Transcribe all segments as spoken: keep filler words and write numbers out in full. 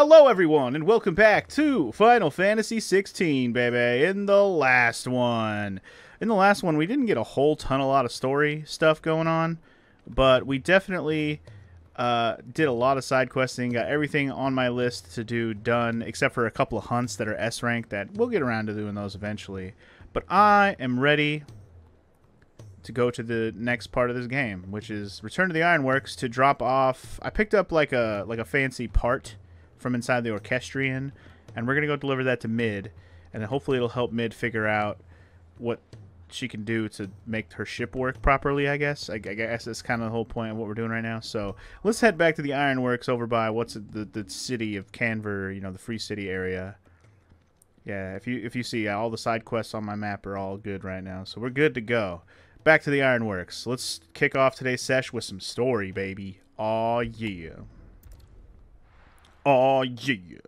Hello everyone, and welcome back to Final Fantasy sixteen, baby, in the last one. In the last one, we didn't get a whole ton, a lot of story stuff going on, but we definitely uh, did a lot of side questing, got everything on my list to do done, except for a couple of hunts that are S rank that we'll get around to doing those eventually. But I am ready to go to the next part of this game, which is return to the Ironworks to drop off. I picked up like a, like a fancy part from inside the Orchestrion, and we're gonna go deliver that to Mid, and then hopefully it'll help Mid figure out what she can do to make her ship work properly. I guess I, I guess that's kind of the whole point of what we're doing right now. So let's head back to the Ironworks over by what's the, the city of Canver, you know, the Free City area. Yeah, if you if you see all the side quests on my map are all good right now, so we're good to go. Back to the Ironworks. Let's kick off today's sesh with some story, baby. Aw yeah. Oh yeah.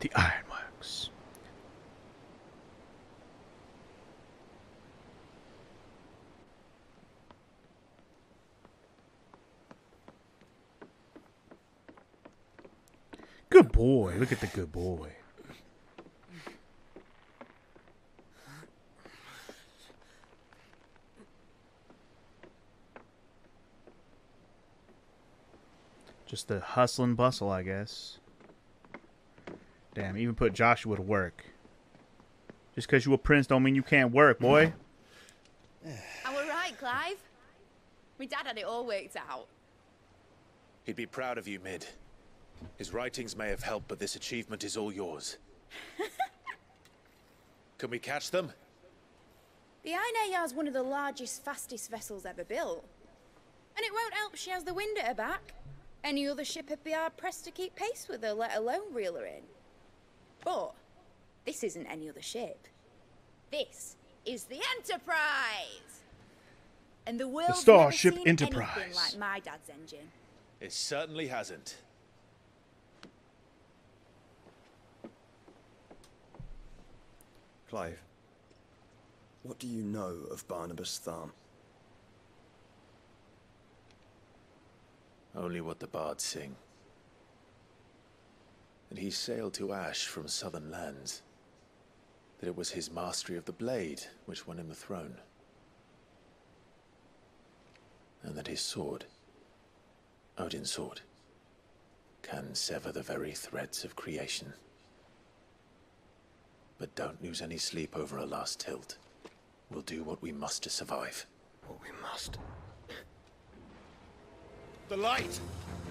The Ironworks. Good boy. Look at the good boy. Just the hustle and bustle, I guess. Damn, even put Joshua to work. Just because you a prince don't mean you can't work, boy. I was right, Clive. My dad had it all worked out. He'd be proud of you, Mid. His writings may have helped, but this achievement is all yours. Can we catch them? The Einherjar is one of the largest, fastest vessels ever built. And it won't help she has the wind at her back. Any other ship would be hard-pressed to keep pace with her, let alone reel her in. But this isn't any other ship. This is the Enterprise! And the world's the starship never seen Enterprise. Anything like my dad's engine. It certainly hasn't. Clive, what do you know of Barnabas Tharn? Only what the bards sing. And he sailed to Ash from southern lands. That it was his mastery of the blade which won him the throne. And that his sword, Odin's sword, can sever the very threads of creation. But don't lose any sleep over a last tilt. We'll do what we must to survive. What we must. The light!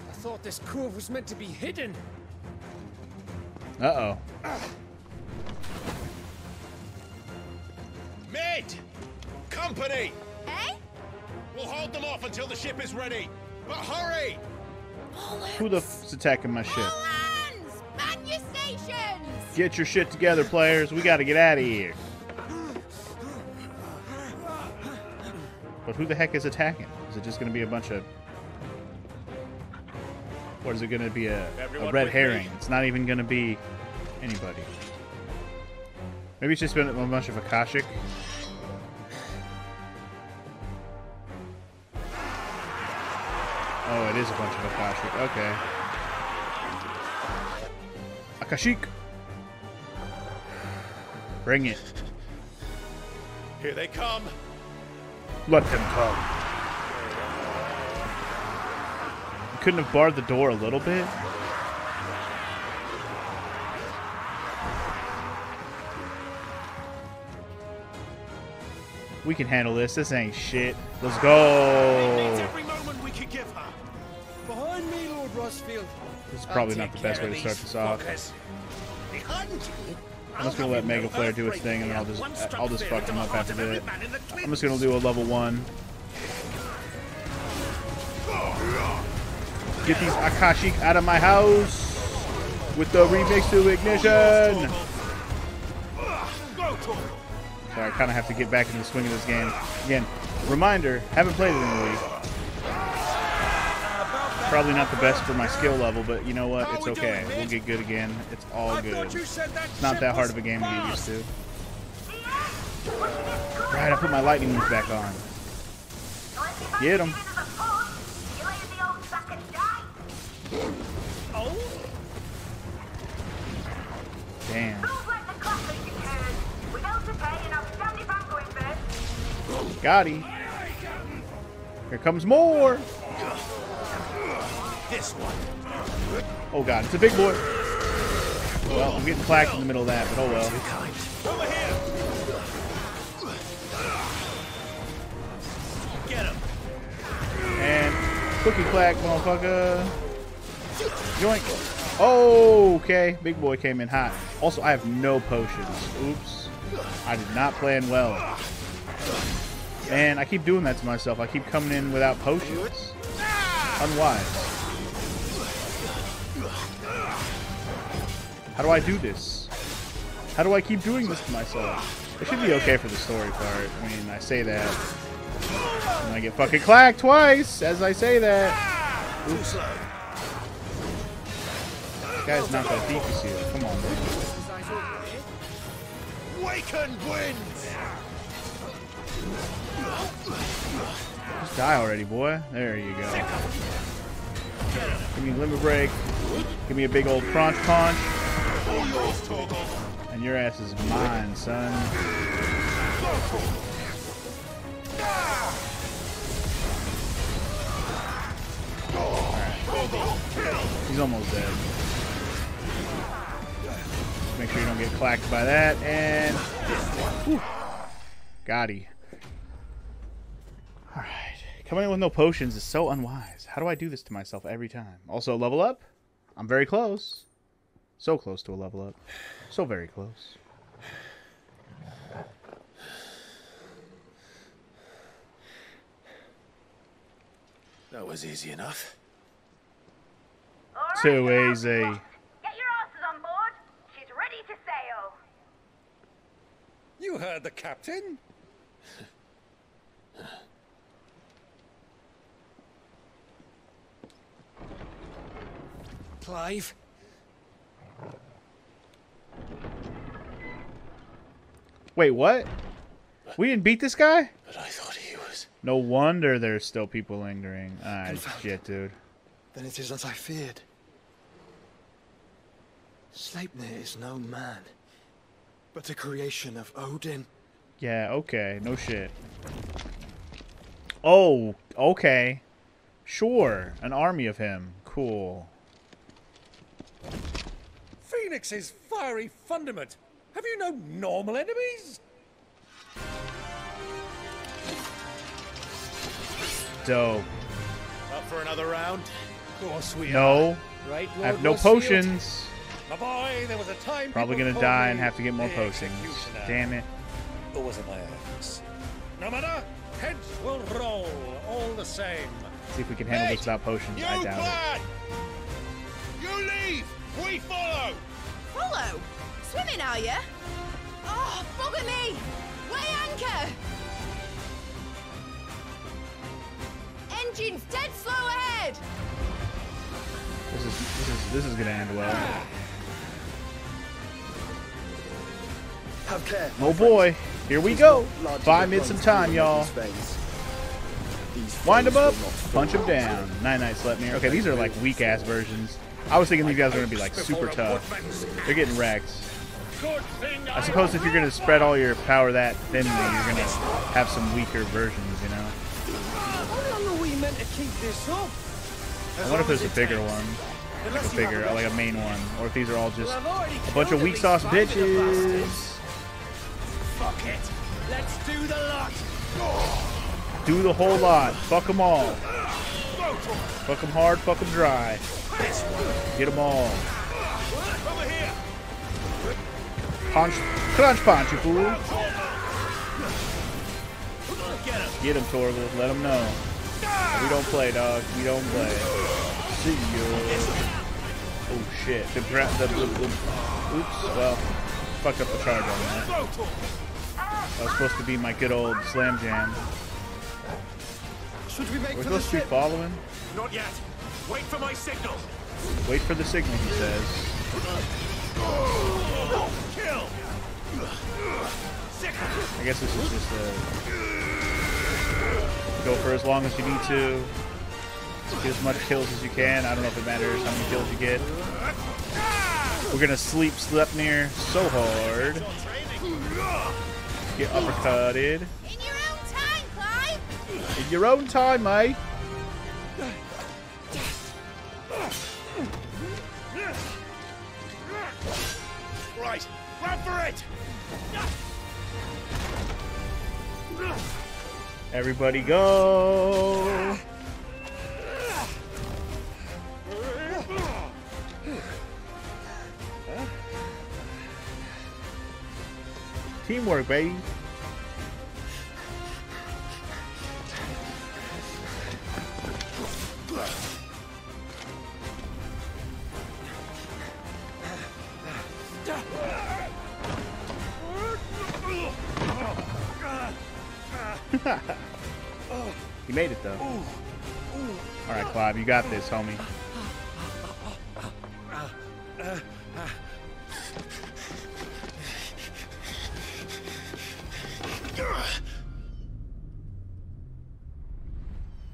I thought this cove was meant to be hidden. Uh-oh. Mid! Company! Eh? We'll hold them off until the ship is ready. But hurry! Who the f***'s attacking my ship? All hands! Man your stations! Get your shit together, players. We gotta get out of here. But who the heck is attacking? Is it just gonna be a bunch of... Or is it going to be a, a red herring? Me. It's not even going to be anybody. Maybe it's just been a bunch of Akashic. Oh, it is a bunch of Akashic. Okay. Akashic! Bring it. Here they come. Let them come. Couldn't have barred the door a little bit. We can handle this. This ain't shit. Let's go. Every moment we can give her. Behind me, Lord Rossfield. This is probably not the best way to start this off. I'm just gonna let Mega Flare do its thing, and I'll just I'll just fuck him up after that. I'm just gonna do a level one. Get these Akashic out of my house with the remix to ignition. So I kind of have to get back in the swing of this game. Again, reminder, haven't played it in a week. Probably not the best for my skill level, but you know what? It's okay. We'll get good again. It's all good. It's not that hard of a game to get used to. Right, I put my lightning move back on. Get him. Oh. Damn. Got him. Here comes more. This one. Oh god, it's a big boy. Well, I'm getting clacked in the middle of that, but oh well. Over here. Get him. And cookie clack, motherfucker. Joink. Oh, okay. Big boy came in hot. Also, I have no potions. Oops. I did not plan well. Man, I keep doing that to myself. I keep coming in without potions. Unwise. How do I do this? How do I keep doing this to myself? It should be okay for the story part. I mean, I say that. And I get fucking clacked twice as I say that. Oops. This guy's not that deep this year. Come on, man. Waken wind! Just die already, boy. There you go. Give me a limber break. Give me a big old crunch punch. And your ass is mine, son. Right. He's almost dead. Just make sure you don't get clacked by that. And whew, got he. All right, coming in with no potions is so unwise. How do I do this to myself every time? Also, level up. I'm very close. So close to a level up. So very close. That was easy enough. Right, too easy. Get your asses on board. She's ready to sail. You heard the captain. Clive. Wait, what? We didn't beat this guy? But I thought he was. No wonder there's still people lingering. Ah, shit, dude. Then it is as I feared. Sleipnir is no man, but a creation of Odin. Yeah, okay. No shit. Oh, okay. Sure. An army of him. Cool. Phoenix's fiery fundament. Have you no normal enemies? Dope. Up for another round? Of course we no. Are. Right, Lord, I have no Rossfield. Potions. My boy, there was a time. Probably gonna die and have to get more potions. Damn it. Or was it my axe? No matter. Heads will roll all the same. Let's see if we can handle hey, this without potions. I doubt plan. It. You leave. We follow. Follow. Swimming, are you? Oh, bother me! Weigh anchor! Engines dead slow ahead! This is this is this is gonna end well. Have care. Oh boy, here we go! Buy mid some time, y'all. Wind them up, punch them down. Night night, Sleipnir. Okay, these are like weak ass versions. I was thinking these guys are gonna be like super tough. They're getting wrecked. I suppose if you're going to spread all your power that thinly, you're going to have some weaker versions, you know? How long are we meant to keep this up? I wonder if there's a bigger one. Like a bigger, like a main one. Or if these are all just a bunch of weak sauce bitches. Fuck it. Let's do the lot. Do the whole lot. Fuck them all. Fuck them hard, fuck them dry. Get them all. Punch, crunch punch, you fool. Get him, Torgal. Let him know. We don't play, dog. We don't play. See you. Oh, shit. The, the, the, the, oops. Well, fucked up the charge on that. That was supposed to be my good old slam jam. We're supposed to be following? Not yet. Wait for my signal. Wait for the signal, he says. I guess this is just a... Go for as long as you need to. Get as much kills as you can. I don't know if it matters how many kills you get. We're gonna sleep Sleipnir so hard. Get uppercutted. In your own time, Clive! In your own time, mate! Right, grab for it! Everybody go! Teamwork, baby. He made it, though. All right, Clive, you got this, homie.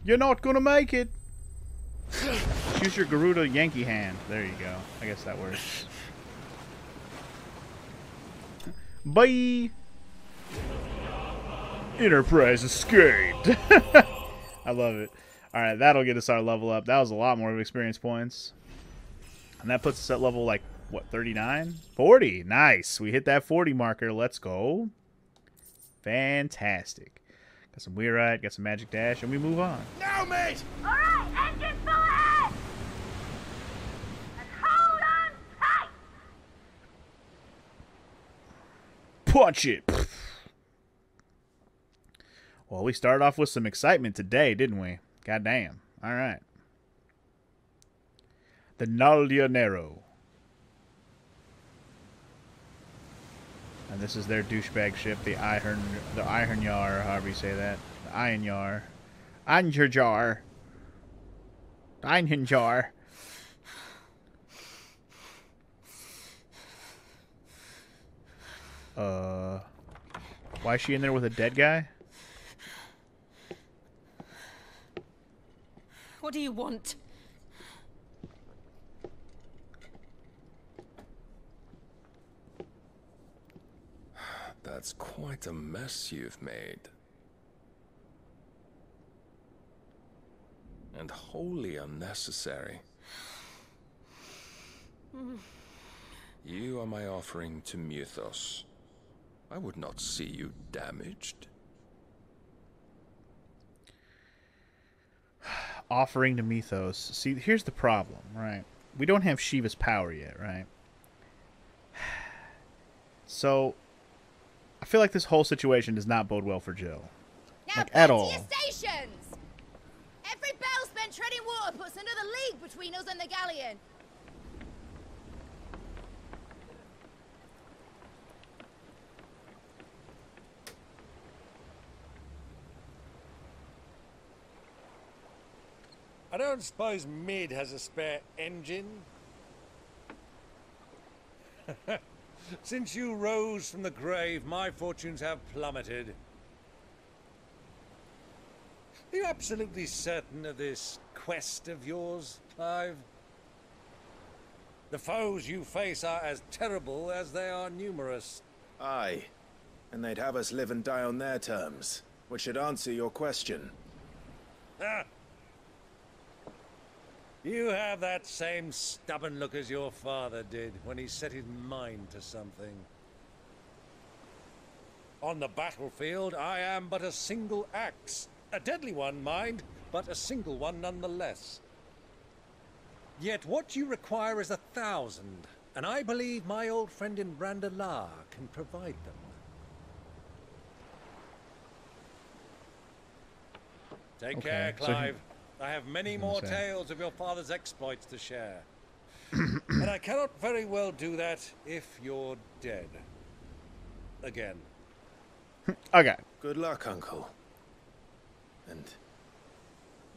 You're not gonna make it. Use your Garuda Yankee hand. There you go. I guess that works. Bye. Enterprise escaped. I love it. All right, that'll get us our level up. That was a lot more of experience points, and that puts us at level like what, thirty-nine, forty? Nice. We hit that forty marker. Let's go. Fantastic. Got some Weirite, got some Magic Dash, and we move on. Now, mate! All right, engine full ahead! And hold on tight! Punch it! Well, we started off with some excitement today, didn't we? Goddamn. All right. The Naldia Narrow. And this is their douchebag ship, the Iron, the Einherjar, however you say that. The Ironjar. Einherjar. Einherjar. Uh. Why is she in there with a dead guy? What do you want? That's quite a mess you've made. And wholly unnecessary. Mm. You are my offering to Mythos. I would not see you damaged. Offering to Mythos. See, here's the problem, right? We don't have Shiva's power yet, right? So... I feel like this whole situation does not bode well for Jill. Now, like, at all. Your stations. Every bell spent treading water puts another league between us and the galleon. I don't suppose Mid has a spare engine. Since you rose from the grave, my fortunes have plummeted. Are you absolutely certain of this quest of yours, Clive? The foes you face are as terrible as they are numerous. Aye, and they'd have us live and die on their terms, which should answer your question. Ah. You have that same stubborn look as your father did when he set his mind to something. On the battlefield, I am but a single axe. A deadly one, mind, but a single one nonetheless. Yet what you require is a thousand, and I believe my old friend in Brandalar can provide them. Take okay, care, Clive. So I have many more tales of your father's exploits to share. And I cannot very well do that if you're dead. Again. Okay. Good luck, Uncle. And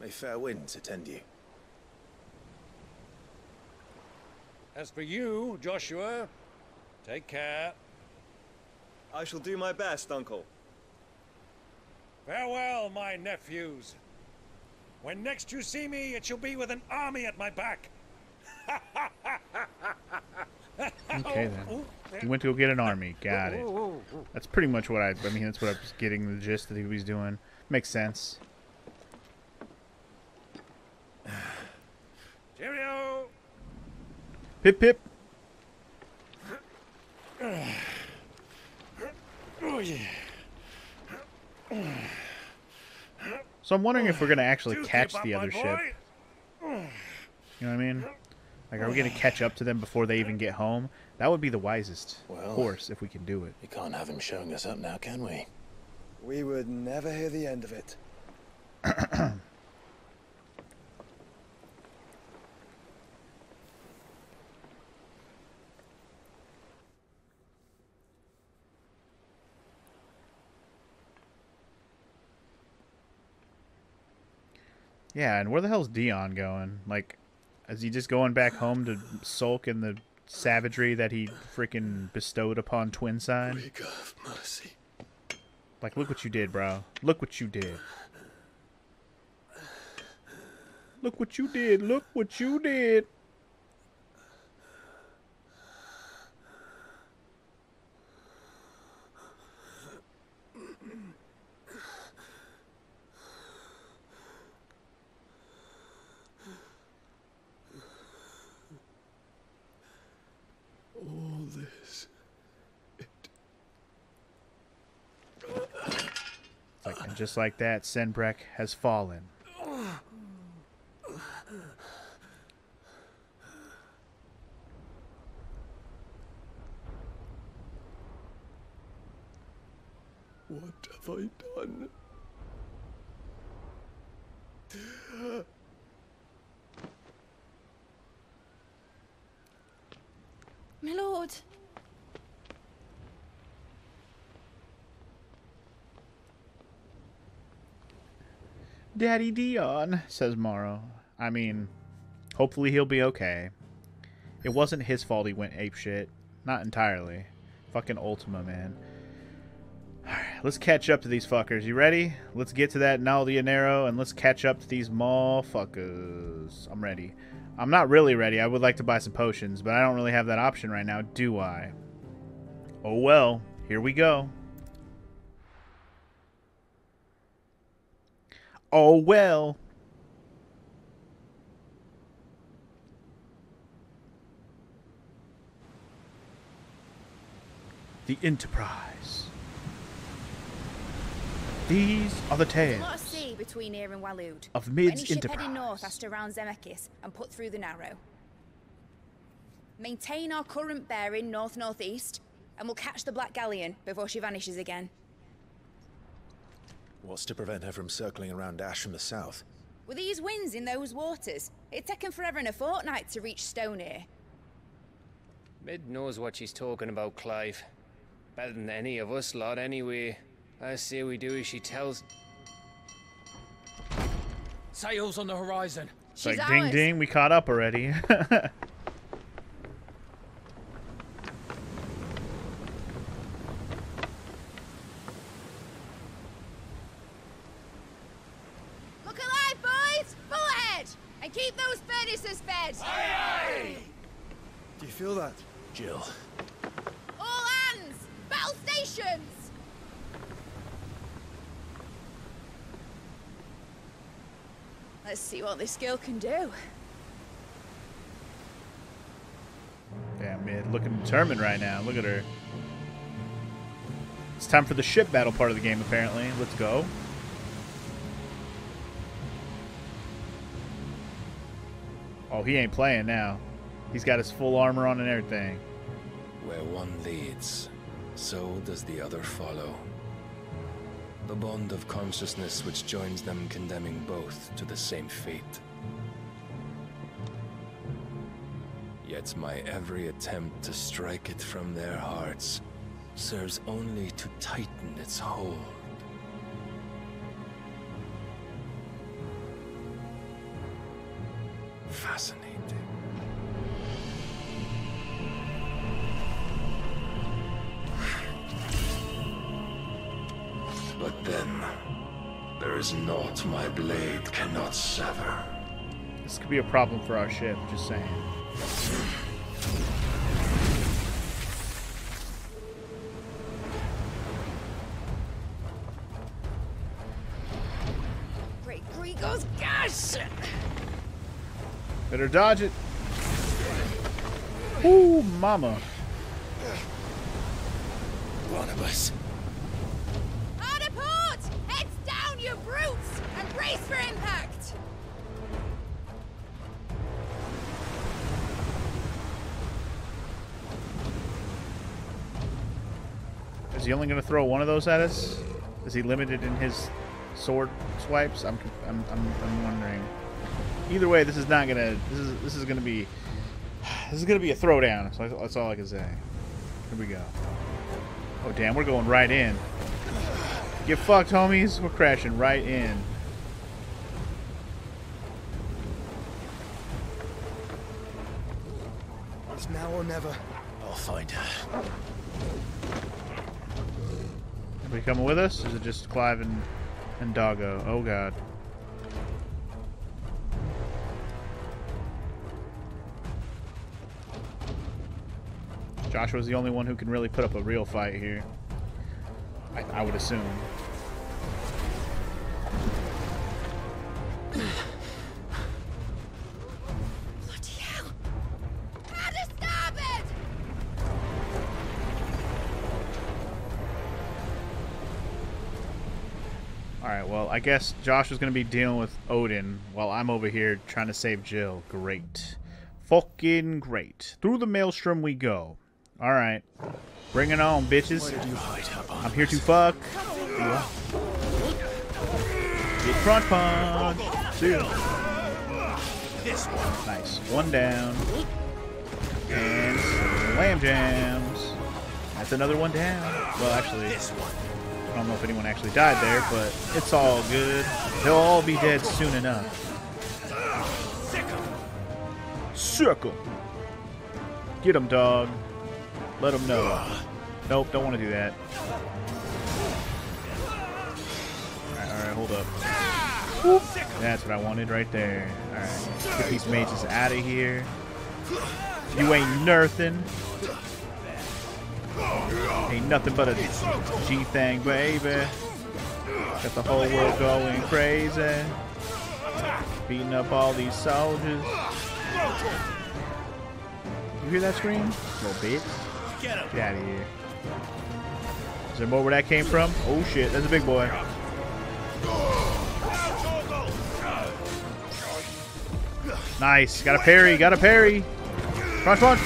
may fair winds attend you. As for you, Joshua, take care. I shall do my best, Uncle. Farewell, my nephews. When next you see me, it shall be with an army at my back. Okay, then. He went to go get an army. Got it. That's pretty much what I... I mean, that's what I was getting the gist that he was doing. Makes sense. Cheerio! Pip, pip. Oh, yeah. So I'm wondering if we're going to actually catch the other ship. You know what I mean? Like, are we going to catch up to them before they even get home? That would be the wisest well, course if we can do it. We can't have him showing us up now, can we? We would never hear the end of it. Yeah, and where the hell's Dion going? Like, is he just going back home to sulk in the savagery that he freaking bestowed upon Twinside? Like, look what you did, bro. Look what you did. Look what you did. Look what you did. Just like that, Senbrek has fallen. What have I done? My lord. Daddy Dion, says Morrow. I mean, hopefully he'll be okay. It wasn't his fault he went apeshit. Not entirely. Fucking Ultima, man. Alright, let's catch up to these fuckers. You ready? Let's get to that Naldia Narrow and let's catch up to these mallfuckers. I'm ready. I'm not really ready. I would like to buy some potions, but I don't really have that option right now, do I? Oh well, here we go. Oh, well. The Enterprise. These are the tales of Mid's Enterprise. Any ship heading north has to round Zemekis and put through the Narrow. Maintain our current bearing north-northeast, and we'll catch the Black Galleon before she vanishes again. What's to prevent her from circling around Ash from the south? With these winds in those waters, it'd taken forever and a fortnight to reach Stonehire. Mid knows what she's talking about, Clive. Better than any of us lot, anyway. I say we do as she tells. Sails on the horizon. She's like, ours. Ding, ding, we caught up already. Jill. All hands! Battle stations! Let's see what this girl can do. Damn, man, looking determined right now. Look at her. It's time for the ship battle part of the game, apparently. Let's go. Oh, he ain't playing now. He's got his full armor on and everything. Where one leads, so does the other follow. The bond of consciousness which joins them, condemning both to the same fate. Yet my every attempt to strike it from their hearts serves only to tighten its hold. Fascinating. But then, is naught my blade cannot sever. This could be a problem for our ship, just saying. Great Gregos, gosh! Better dodge it. Ooh, mama. Barnabas. On a port! Heads down, you brutes! And brace for impact! Is he only going to throw one of those at us? Is he limited in his sword swipes? I'm, I'm, I'm, I'm wondering. Either way, this is not going to. This is, this is going to be. This is going to be a throwdown. So that's all I can say. Here we go. Oh, damn, we're going right in. Get fucked, homies. We're crashing right in. It's now or never. I'll find her. Are we coming with us? Or is it just Clive and, and Doggo? Oh, God. Joshua's the only one who can really put up a real fight here. I, I would assume. Bloody hell! How to stop it! Alright, well, I guess Joshua's gonna be dealing with Odin while I'm over here trying to save Jill. Great. Fucking great. Through the maelstrom we go. All right, bring it on, bitches. I'm here to fuck. Get crunch punch. Two. Nice. One down. And slam jams. That's another one down. Well, actually, I don't know if anyone actually died there, but it's all good. They'll all be dead soon enough. Circle. Get them, dog. Let him know. Nope, don't want to do that. Alright, alright, hold up. Whoop. That's what I wanted right there. Alright, get these mages out of here. You ain't nothing. Ain't nothing but a G thing, baby. Got the whole world going crazy. Beating up all these soldiers. You hear that scream? Little bitch. Get out of here. Is there more where that came from? Oh shit, that's a big boy. Nice. Got a parry. Got a parry. Crunch, crunch.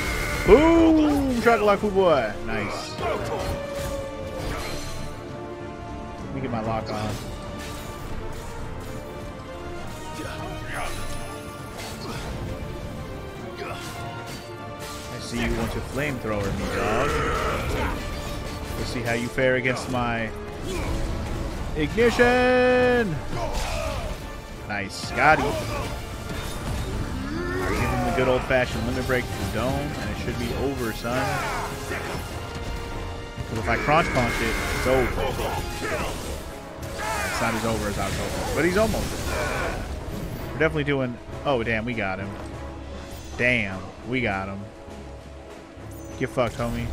Boom. Try to lock food boy. Nice. Let me get my lock on. See you want to flamethrower me, dog. We'll see how you fare against my ignition. Nice, got him. Give him the good old-fashioned limit break to the dome, and it should be over, son. Because if I crunch punch it, it's over. It's not as over as I was hoping, but he's almost there. We're definitely doing. Oh damn, we got him. Damn, we got him. Get fucked, homie.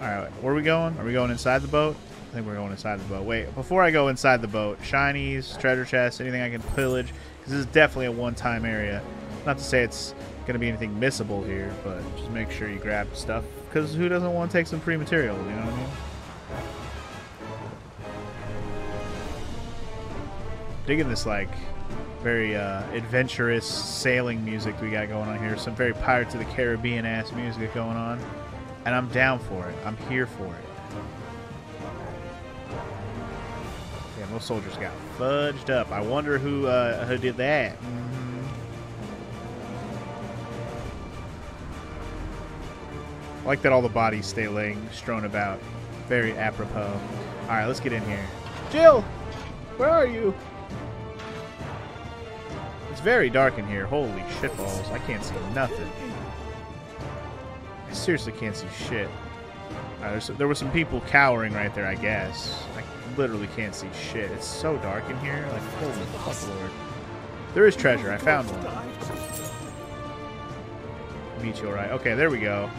Alright, where are we going? Are we going inside the boat? I think we're going inside the boat. Wait, before I go inside the boat, shinies, treasure chests, anything I can pillage, because this is definitely a one-time area. Not to say it's going to be anything missable here, but just make sure you grab stuff, because who doesn't want to take some free material, you know what I mean? Digging this, like... Very uh, adventurous sailing music we got going on here. Some very Pirates of the Caribbean-ass music going on. And I'm down for it. I'm here for it. Yeah, those soldiers got fudged up. I wonder who, uh, who did that. Mm-hmm. I like that all the bodies stay laying, strewn about. Very apropos. Alright, let's get in here. Jill! Where are you? It's very dark in here. Holy shitballs. I can't see nothing. I seriously can't see shit. Right, there were some people cowering right there, I guess. I literally can't see shit. It's so dark in here. Like, holy fuck, Lord. There is treasure. I found one. Meteorite. Okay, there we go.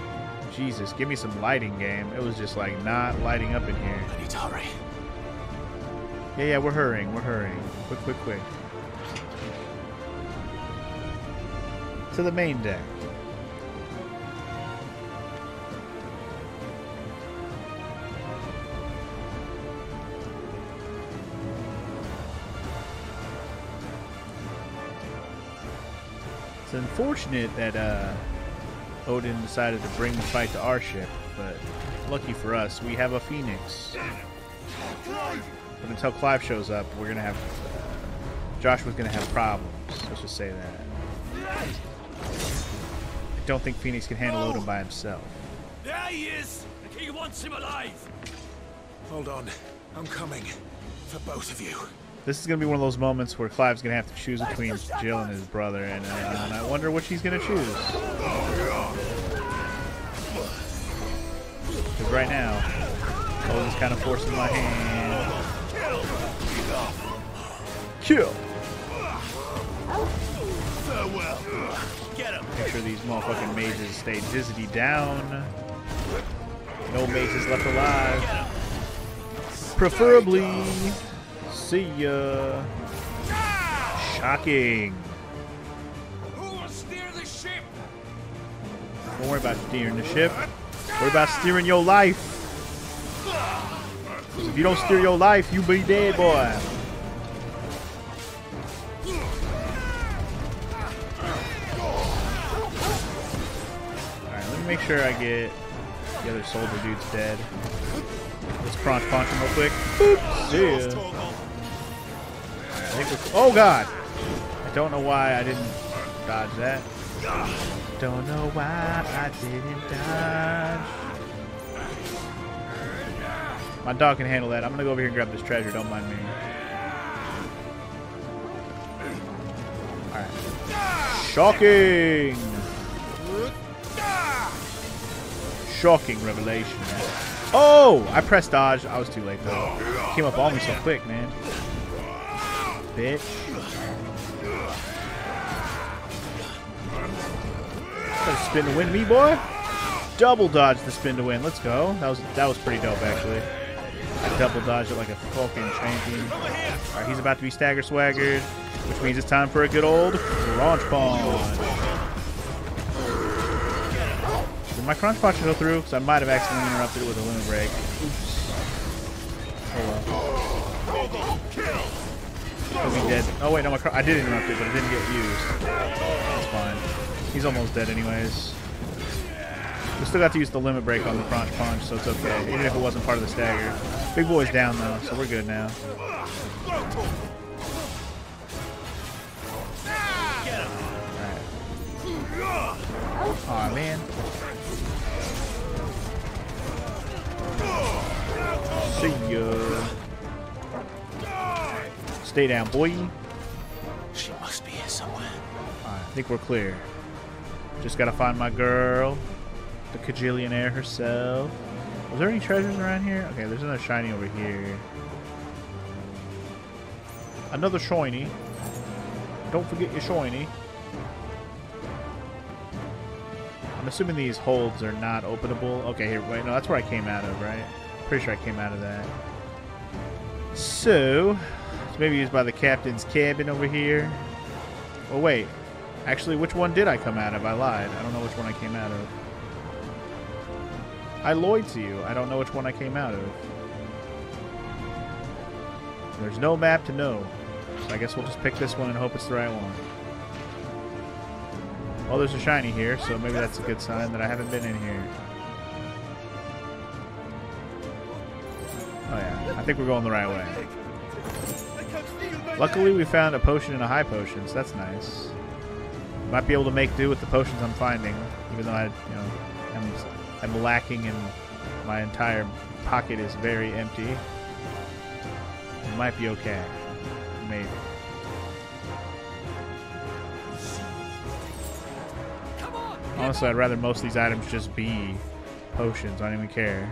Jesus, give me some lighting, game. It was just, like, not lighting up in here. I need to hurry. Yeah, yeah, we're hurrying. We're hurrying. Quick, quick, quick. To the main deck. It's unfortunate that uh, Odin decided to bring the fight to our ship, but lucky for us, we have a Phoenix. But until Clive shows up, we're gonna have uh, Joshua's gonna have problems. Let's just say that. I don't think Phoenix can handle Odin by himself. There he is. The king wants him alive. Hold on, I'm coming for both of you. This is gonna be one of those moments where Clive's gonna have to choose between Jill and his brother, and, uh, and I wonder which he's gonna choose. Because right now, Odin's kind of forcing my hand. Kill. Make sure these motherfucking mages stay dizzity down. No mages left alive. Preferably. See ya. Shocking. Who will steer the ship? Don't worry about steering the ship. Worry about steering your life. If you don't steer your life, you be dead, boy. Alright, let me make sure I get the other soldier dudes dead. Let's crunch punch him real quick. Boop. See ya. Oh god! I don't know why I didn't dodge that. Don't know why I didn't dodge. My dog can handle that. I'm gonna go over here and grab this treasure, don't mind me. Alright. Shocking! Shocking revelation. Oh! I pressed dodge. I was too late though. It came up on me so quick, man. Bitch. Gotta spin to win me, boy. Double dodge the spin to win. Let's go. That was that was pretty dope, actually. I double dodged it like a fucking champion. All right, he's about to be stagger swaggered, which means it's time for a good old crunch punch. Did my crunch punch go through? Because I might have accidentally interrupted it with a limit break. Oops. Oh well. He'll be dead. Oh wait, no, my car I did interrupt it, but it didn't get used. That's fine. He's almost dead anyways. We still got to use the limit break on the crunch punch, so it's okay. Even if it wasn't part of the stagger. Big boy's down though, so we're good now. Alright. Aw man. See ya. Stay down, boy. She must be here somewhere. All right, I think we're clear. Just gotta find my girl, the Kajillionaire herself. Was there any treasures around here? Okay, there's another shiny over here. Another shiny. Don't forget your shiny. I'm assuming these holds are not openable. Okay, here, wait, no, that's where I came out of, right? Pretty sure I came out of that. So. Maybe used by the captain's cabin over here. Oh wait, actually, which one did I come out of? I lied. I don't know which one I came out of. I lied to you. I don't know which one I came out of. There's no map to know. So I guess we'll just pick this one and hope it's the right one. Oh, there's a shiny here, so maybe that's a good sign that I haven't been in here. Oh yeah, I think we're going the right way. Luckily, we found a potion and a high potion, so that's nice. Might be able to make do with the potions I'm finding, even though I, you know, I'm, I'm lacking and my entire pocket is very empty. It might be okay. Maybe. Honestly, I'd rather most of these items just be potions. I don't even care.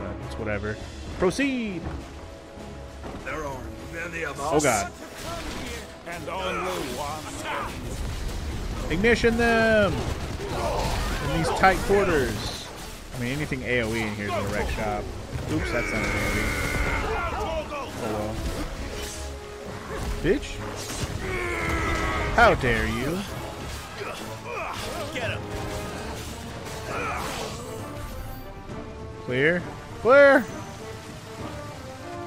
But it's whatever. Proceed! Oh god. Ignition them! In these tight quarters. I mean, anything AoE in here is in a wreck shop. Oops, that's not an AoE. Oh well. Bitch. How dare you? Get him. Clear. Clear!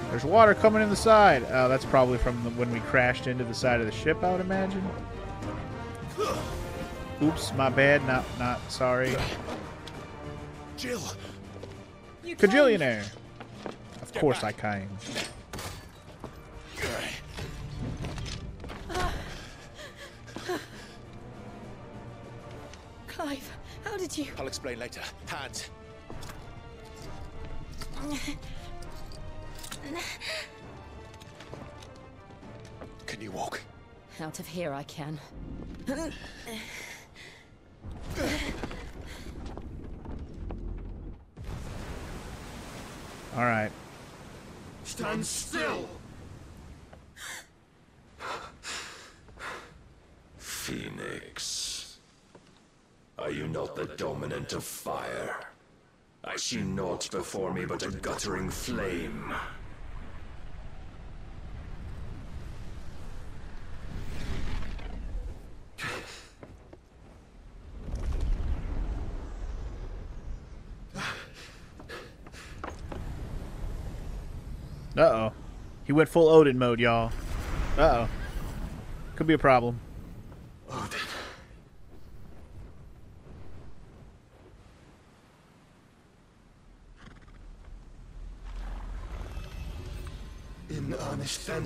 There's water coming in the side. Oh, that's probably from the, when we crashed into the side of the ship, I would imagine. Oops, my bad. Not, not sorry. Jill, you Cajillionaire. Of Get course, back. I came. Uh, uh, Clive, how did you? I'll explain later. Hands. Can you walk? Out of here I can. All right. Stand still. Phoenix. Are you not the dominant of fire? I see naught before me but a guttering flame. Uh-oh. He went full Odin mode, y'all. Uh-oh. Could be a problem. Odin. In earnest, then.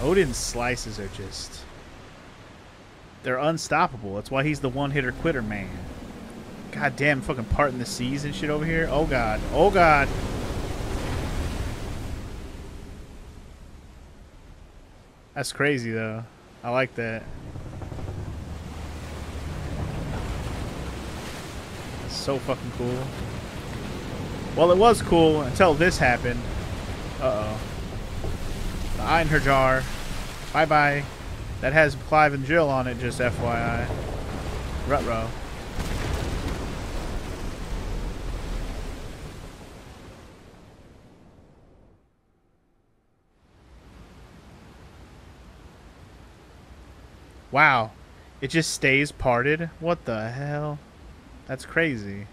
Odin's slices are just... they're unstoppable. That's why he's the one-hitter quitter man. Goddamn fucking part in the seas and shit over here. Oh god. Oh god. That's crazy though. I like that. That's so fucking cool. Well, it was cool until this happened. Uh-oh. The Einherjar. Bye-bye. That has Clive and Jill on it, just F Y I. Ruh-roh. Wow. It just stays parted? What the hell? That's crazy.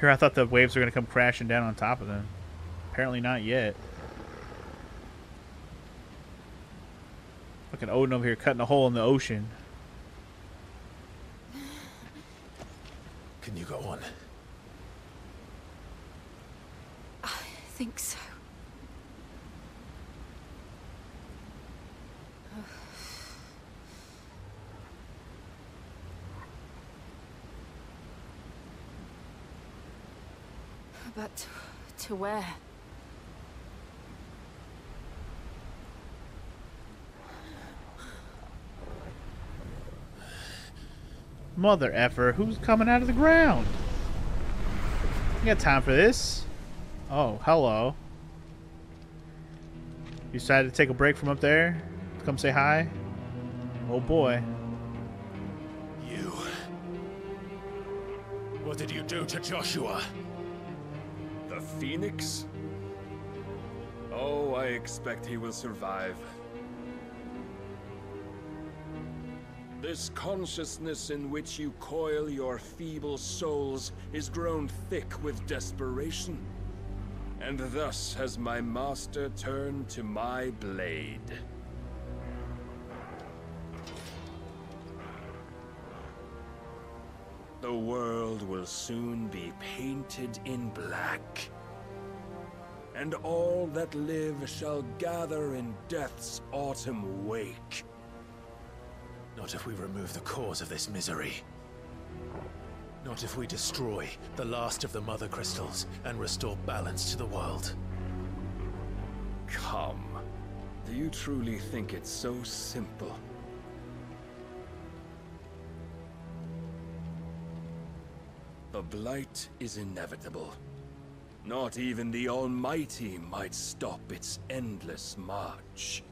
Here, I thought the waves were going to come crashing down on top of them. Apparently not yet. Fucking Odin over here cutting a hole in the ocean. Can you go on? I think so. But to, to where? Mother effer, who's coming out of the ground? You got time for this? Oh, hello. You decided to take a break from up there? Come say hi? Oh boy. You. What did you do to Joshua? The Phoenix? Oh, I expect he will survive. This consciousness in which you coil your feeble souls is grown thick with desperation, and thus has my master turned to my blade. The world will soon be painted in black, and all that live shall gather in death's autumn wake. Not if we remove the cause of this misery. Not if we destroy the last of the Mother Crystals and restore balance to the world. Come. Do you truly think it's so simple? The blight is inevitable. Not even the Almighty might stop its endless march.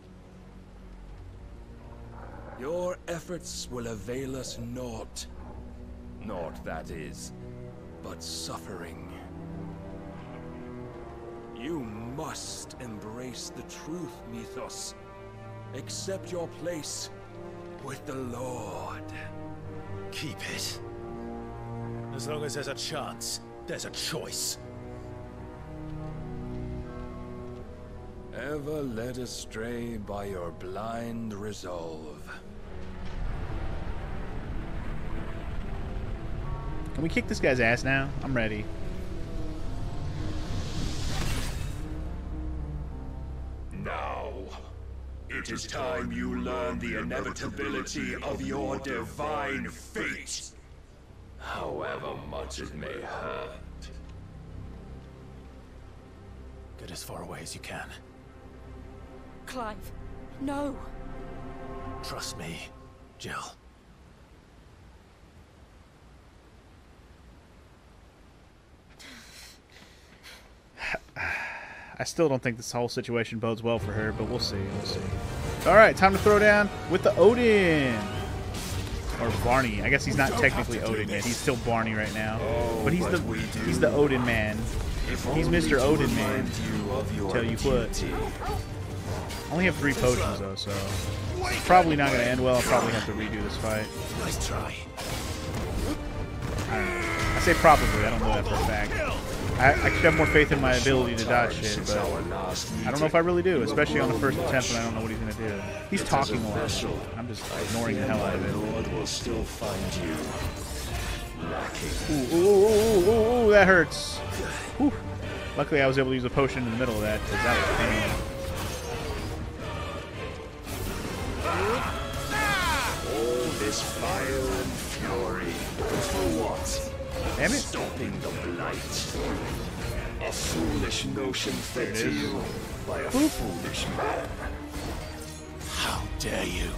Your efforts will avail us naught. Naught, that is, but suffering. You must embrace the truth, Mythos. Accept your place with the Lord. Keep it. As long as there's a chance, there's a choice. Ever led astray by your blind resolve. Can we kick this guy's ass now? I'm ready. Now, it is time you learn the inevitability of your divine fate, however much it may hurt. Get as far away as you can. Clive, no. Trust me, Jill. I still don't think this whole situation bodes well for her, but we'll see. We'll see. All right, time to throw down with the Odin. Or Barney. I guess he's not technically Odin yet. He's still Barney right now. Oh, but he's but the he's the Odin man. He's Mister Odin man. You Tell you what. I only have three potions though, so it's probably not going to end well. I'll probably have to redo this fight. Nice try. I don't know. I say probably. I don't know that for a fact. I, I should have more faith in my ability to dodge shit, but I don't know if I really do, especially on the first attempt when I don't know what he's going to do. He's talking a lot. I'm just ignoring the hell out of it. Ooh, ooh, ooh, ooh, ooh, that hurts. Ooh. Luckily, I was able to use a potion in the middle of that, because that was a pain. This fire and fury, for what? Damn it. Stopping the blight. A foolish notion fed to you by a Oof. foolish man. How dare you?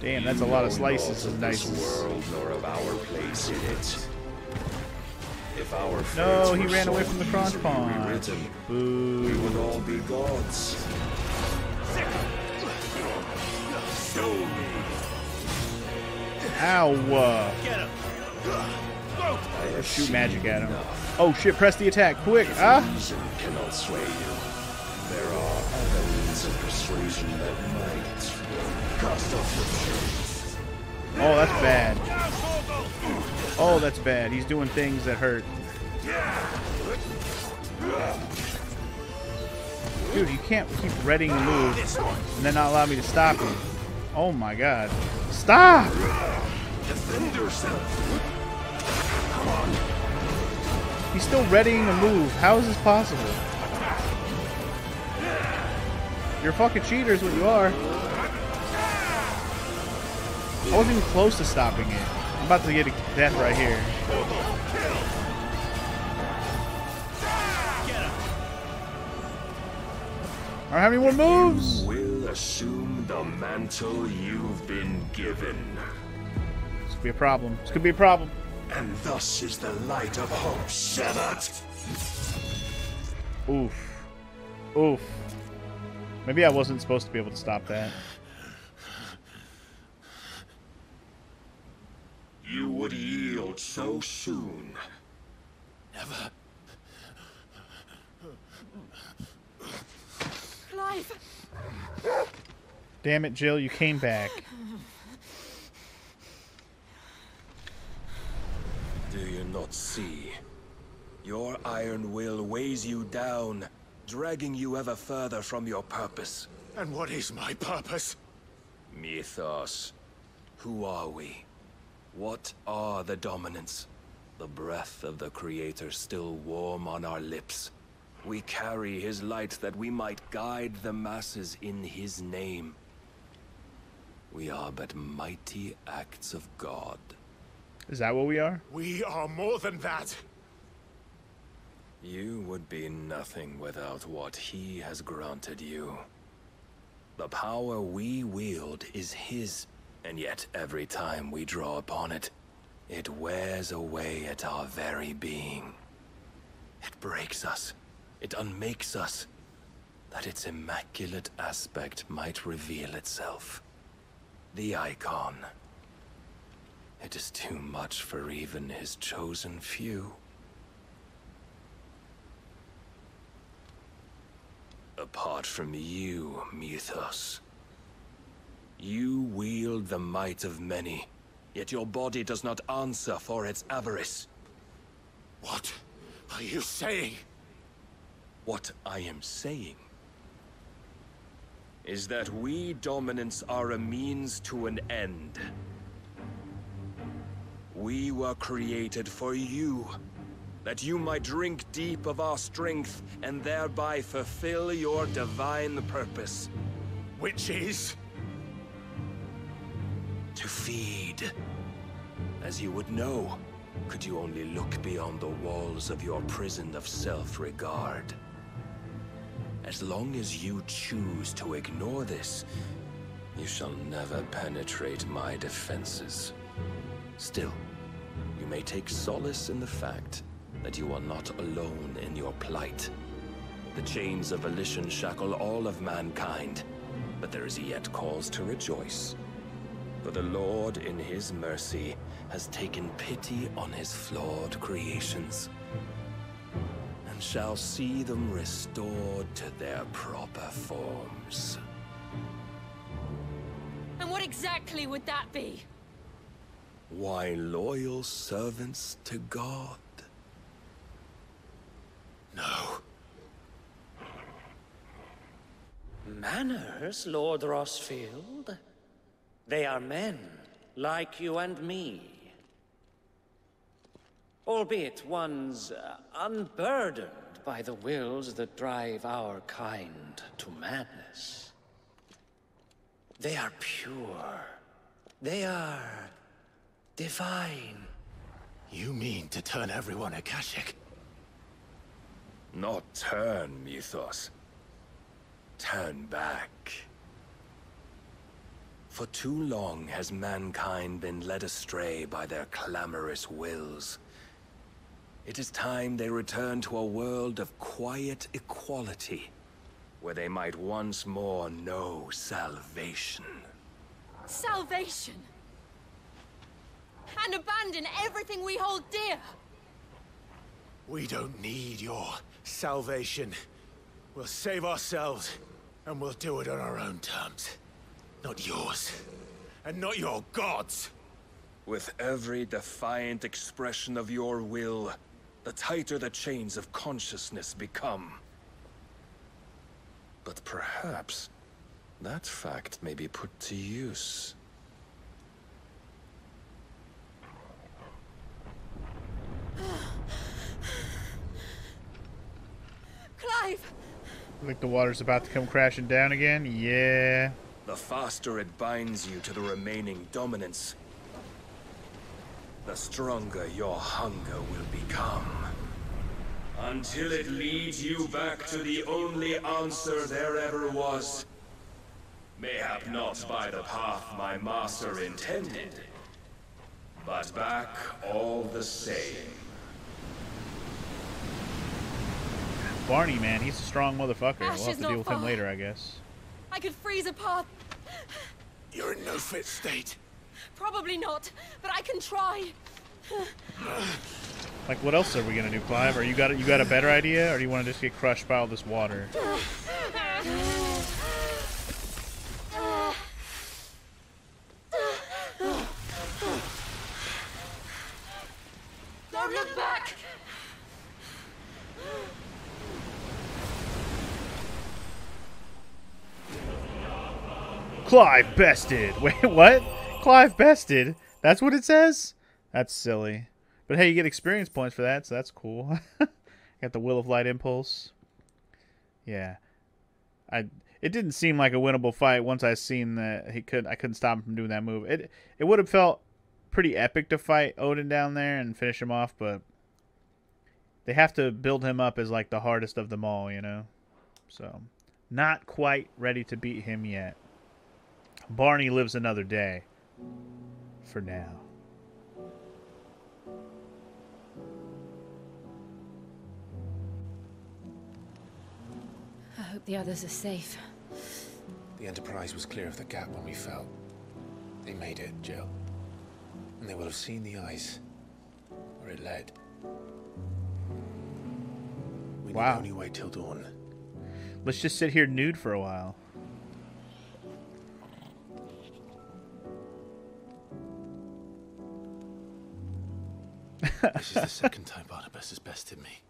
Damn, that's a lot of slices of nice world, nor of our place in it. If our no, he ran so away from the crunch pond. Boo. We would all be gods. So Ow! Uh, Get him. I shoot magic at him. Enough. Oh shit! Press the attack, quick! Ah! Cannot sway you. There are other means of persuasion that might cast off your chains. Oh, that's bad. Oh, that's bad. He's doing things that hurt. Dude, you can't keep reading the move and then not allow me to stop him. Oh my god. Stop! Defend yourself. Come on. He's still readying a move. How is this possible? You're fucking cheaters, what you are. I wasn't even close to stopping it. I'm about to get a death right here. Alright, how many more moves? Assume the mantle you've been given. This could be a problem. This could be a problem. And thus is the light of hope severed. Oof. Oof. Maybe I wasn't supposed to be able to stop that. You would yield so soon. Never. Clive! Damn it, Jill, you came back. Do you not see? Your iron will weighs you down, dragging you ever further from your purpose. And what is my purpose? Mythos. Who are we? What are the dominants? The breath of the Creator still warm on our lips. We carry his light that we might guide the masses in his name. We are but mighty acts of God. Is that what we are? We are more than that. You would be nothing without what he has granted you. The power we wield is his, and yet every time we draw upon it, it wears away at our very being. It breaks us. It unmakes us. That its immaculate aspect might reveal itself. The Eikon. It is too much for even his chosen few. Apart from you, Mythos, you wield the might of many, yet your body does not answer for its avarice. What are you saying? What I am saying is that we dominants are a means to an end. We were created for you, that you might drink deep of our strength and thereby fulfill your divine purpose. Which is? To feed. As you would know, could you only look beyond the walls of your prison of self-regard. As long as you choose to ignore this, you shall never penetrate my defenses. Still, you may take solace in the fact that you are not alone in your plight. The chains of volition shackle all of mankind, but there is yet cause to rejoice. For the Lord, in his mercy, has taken pity on his flawed creations, and shall see them restored to their proper forms. And what exactly would that be? Why, loyal servants to God. No. Manners, Lord Rossfield. They are men, like you and me. Albeit one's uh, unburdened by the wills that drive our kind to madness. They are pure. They are divine. You mean to turn everyone Akashic? Not turn, Mythos. Turn back. For too long has mankind been led astray by their clamorous wills. It is time they return to a world of quiet equality, where they might once more know salvation. Salvation? And abandon everything we hold dear? We don't need your salvation. We'll save ourselves, and we'll do it on our own terms. Not yours, and not your gods! With every defiant expression of your will, the tighter the chains of consciousness become. But perhaps that fact may be put to use. Clive! Like the water's about to come crashing down again? Yeah. The faster it binds you to the remaining dominance, the stronger your hunger will become. Until it leads you back to the only answer there ever was. Mayhap not by the path my master intended, but back all the same. Barney, man, he's a strong motherfucker. We'll have to deal with him later, I guess. I could freeze a path. You're in no fit state. Probably not, but I can try. Like, what else are we gonna do, Clive? Or you got you got a better idea, or do you want to just get crushed by all this water? Don't look back. Clive bested. Wait, what? Clive bested? That's what it says? That's silly. But hey, you get experience points for that, so that's cool. Got the Will of Light impulse. Yeah. I it didn't seem like a winnable fight once I seen that he could. I couldn't stop him from doing that move. It it would have felt pretty epic to fight Odin down there and finish him off, but they have to build him up as like the hardest of them all, you know. So not quite ready to beat him yet. Barney lives another day for now. I hope the others are safe. The Enterprise was clear of the gap when we fell. They made it, Jill. And they will have seen the ice where it led. We wow. Need only wait till dawn. Let's just sit here nude for a while. This is the second time Barnabas has bested me.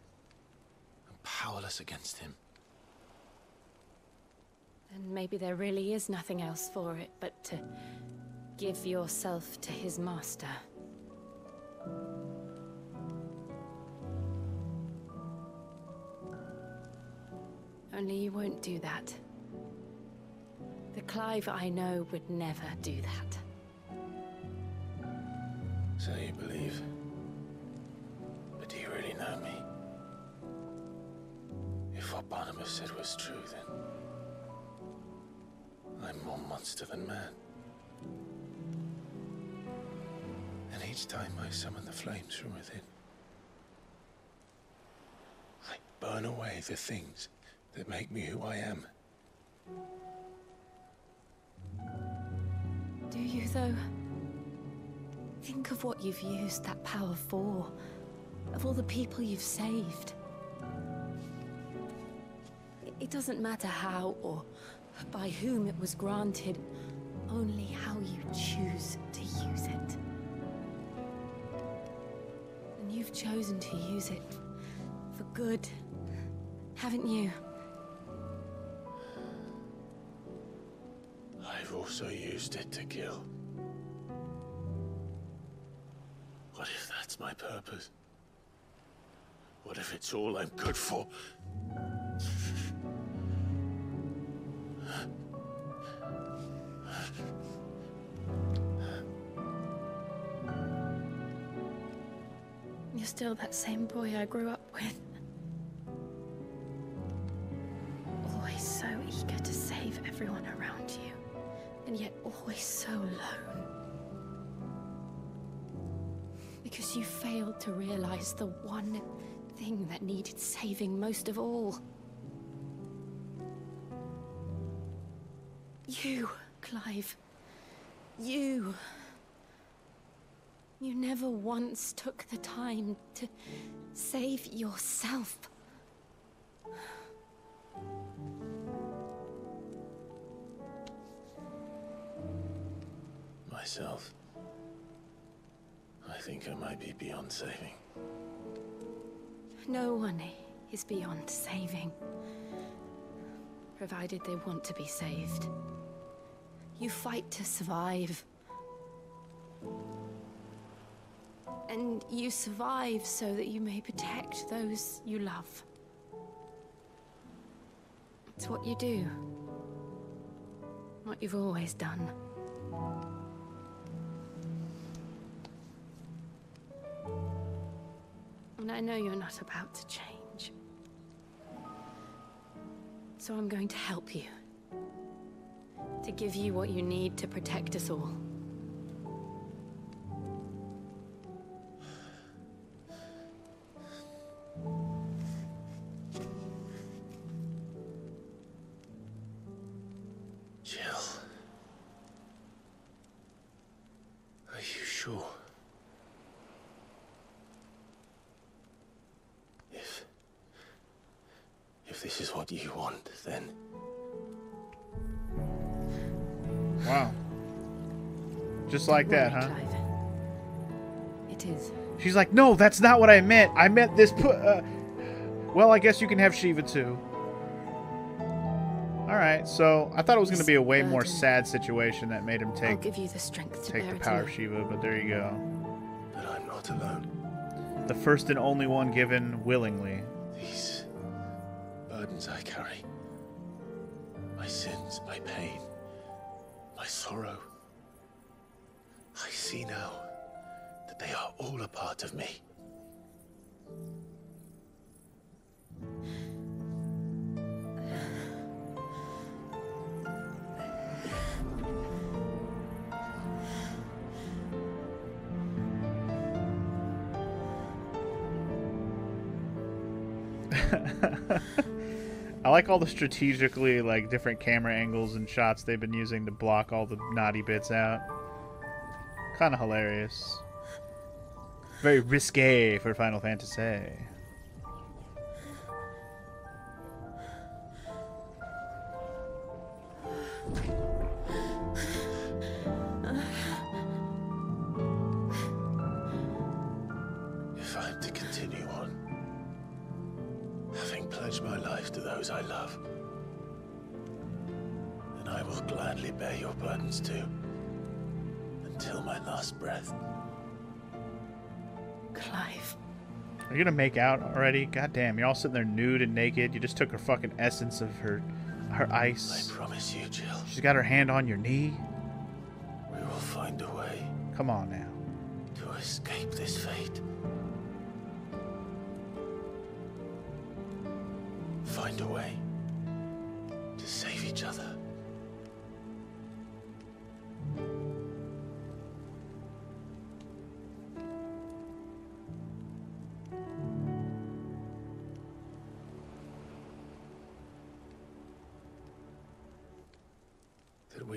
I'm powerless against him. Then maybe there really is nothing else for it but to give yourself to his master. Only you won't do that. The Clive I know would never do that. So you believe? But do you really know me? If what Barnabas said was true, then I'm more monster than man. And each time I summon the flames from within, I burn away the things that make me who I am. Do you, though? Think of what you've used that power for, of all the people you've saved. It doesn't matter how or by whom it was granted, only how you choose to use it. And you've chosen to use it for good, haven't you? I've also used it to kill. What if that's my purpose? What if it's all I'm good for? You're still that same boy I grew up with. Always so eager to save everyone around you, and yet always so alone. Because you failed to realize the one thing that needed saving most of all. You, Clive. You. You never once took the time to save yourself. Myself. I think I might be beyond saving. No one is beyond saving, provided they want to be saved. You fight to survive. And you survive so that you may protect those you love. It's what you do. What you've always done. And I know you're not about to change. So I'm going to help you. To give you what you need to protect us all. Like that, huh? It is. She's like, no, that's not what I meant. I meant this. Pu uh, well, I guess you can have Shiva too. All right. So I thought it was going to be a way more sad situation that made him take. I'll give you the strength to take the power of Shiva, but there you go. But I'm not alone. The first and only one given willingly. These burdens I carry my sins, my pain, my sorrow. I see now that they are all a part of me. I like all the strategically like different camera angles and shots they've been using to block all the naughty bits out. Kind of hilarious. Very risque for Final Fantasy. You're gonna make out already? God damn, you're all sitting there nude and naked. You just took her fucking essence of her her ice. I promise you, Jill. She's got her hand on your knee. We will find a way. Come on now. To escape this fate. Find a way to save each other.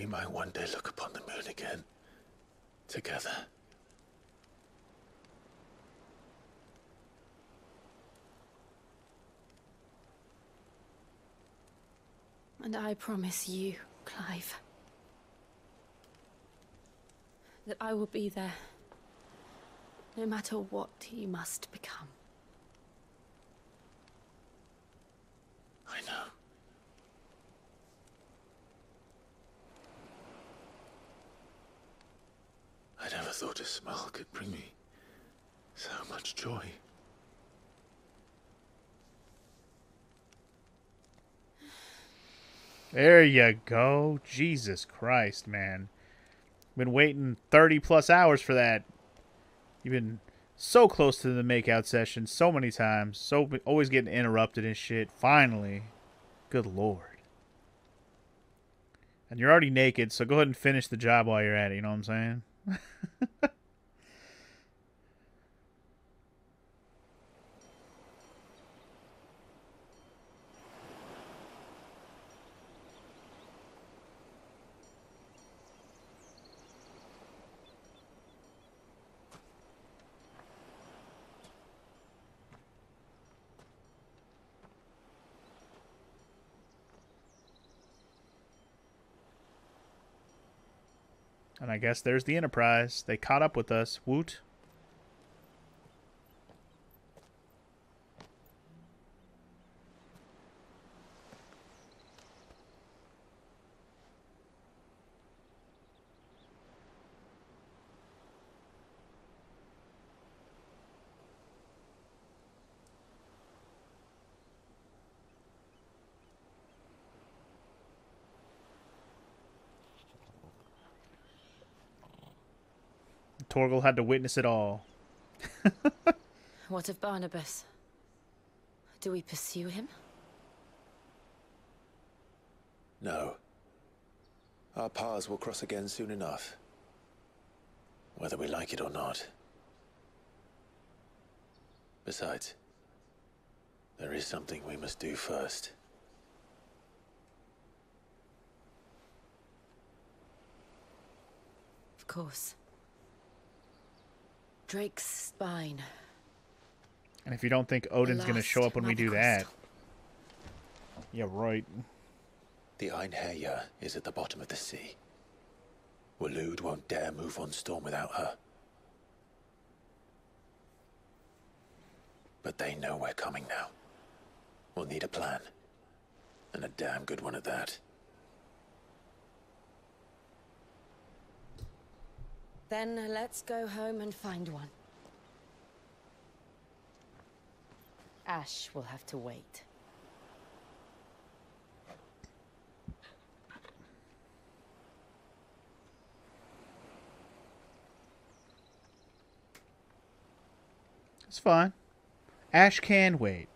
Might one day look upon the moon again, together. And I promise you, Clive, that I will be there, no matter what he must become. I know. I never thought a smile could bring me so much joy. There you go. Jesus Christ, man. Been waiting thirty plus hours for that. You've been so close to the makeout session so many times. So always getting interrupted and shit. Finally. Good lord. And you're already naked, so go ahead and finish the job while you're at it. You know what I'm saying? And I guess there's the Enterprise. They caught up with us. Woot. Torgel had to witness it all. What of Barnabas? Do we pursue him? No. Our paths will cross again soon enough. Whether we like it or not. Besides, there is something we must do first. Of course. Drake's spine. And if you don't think Odin's going to show up when we do that. Yeah, right. The Einherjar is at the bottom of the sea. Walud won't dare move on storm without her. But they know we're coming now. We'll need a plan. And a damn good one at that. Then let's go home and find one. Ash will have to wait. It's fine. Ash can wait.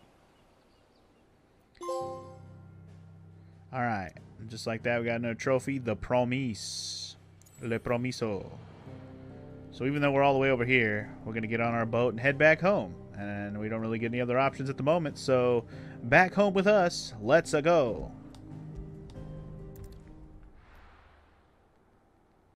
Alright. Just like that, we got another trophy. The Promise. Le Promiso. So even though we're all the way over here, we're going to get on our boat and head back home. And we don't really get any other options at the moment. So back home with us. Let's-a go.